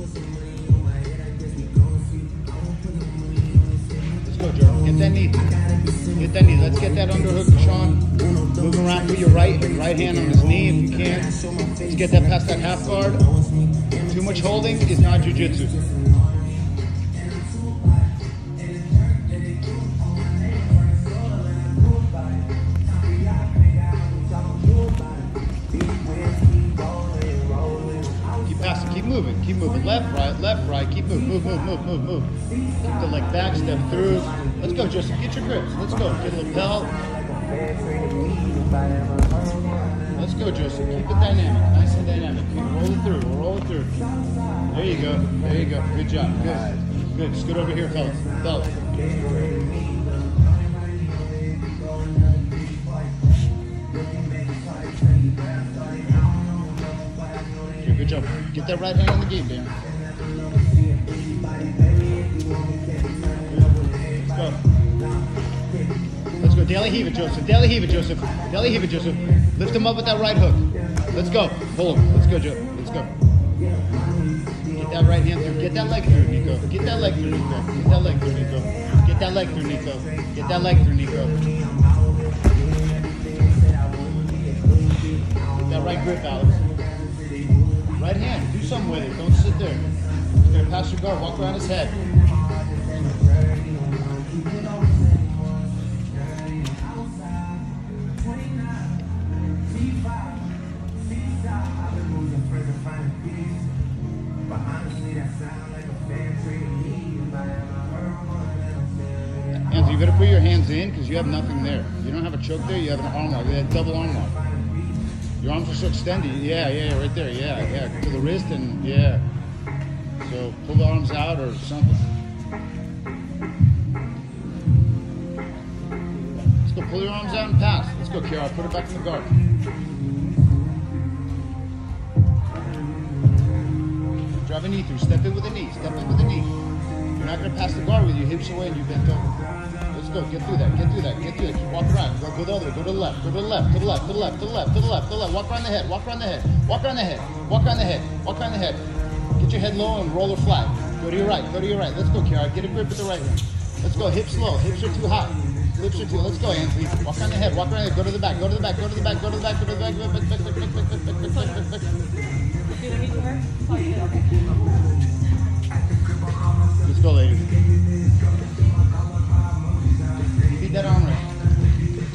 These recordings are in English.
Let's go, Joe. Get that knee. Get that knee. Let's get that underhook, Sean. Move around. Put your right hand on his knee if you can. Let's get that past that half guard. Too much holding is not jiu-jitsu. Keep moving, left, right, keep moving, move. Keep the leg back, step through. Let's go, Justin, get your grips, let's go, get a lapel. Let's go, Justin, keep it dynamic, nice and dynamic. Roll it through. There you go, good job, good. Scoot over here, fellas. Good job. Get that right hand on the game, Dan. Let's go. De La Hiva, Joseph. Lift him up with that right hook. Let's go. Pull him. Let's go, Joe. Let's go. Get that right hand through. Get that leg through, Nico. Get that leg through, Nico. Get that right grip, Alex. Right hand, do something with it. Don't sit there. Okay, pass your guard, walk around his head. Anthony, you better put your hands in because you have nothing there. You don't have a choke there, you have an arm lock. You have a double arm lock. Your arms are so extended, yeah, right there, yeah, to the wrist and yeah. So pull the arms out or something. Let's go, pull your arms out and pass. Let's go, Kiara, put it back in the guard. Drive a knee through, step in with a knee. You're not gonna pass the guard with your hips away and you bent over. Let's go, get through that, just walk around, go the other way, go to the left, walk around the head, get your head low and roll her flat, go to your right, let's go, Kiara, get a grip with the right hand, let's go, hips low, hips are too high, let's go, Anthony, walk around the head, go to the back, let's go, ladies. That arm right.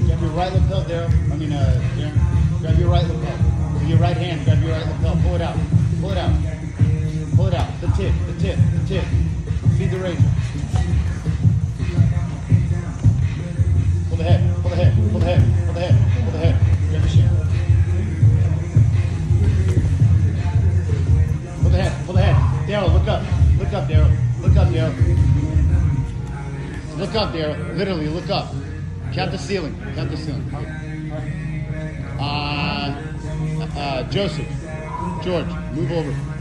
Grab your right lapel, Daryl. Darren. Grab your right lapel. With your right hand, grab your right lapel. Pull it out. The tip. Feed the razor. Pull the head. Grab your shin. Pull the head. Daryl, look up, Daryl. Look up there, literally look up. Cap the ceiling. Joseph, George, move over.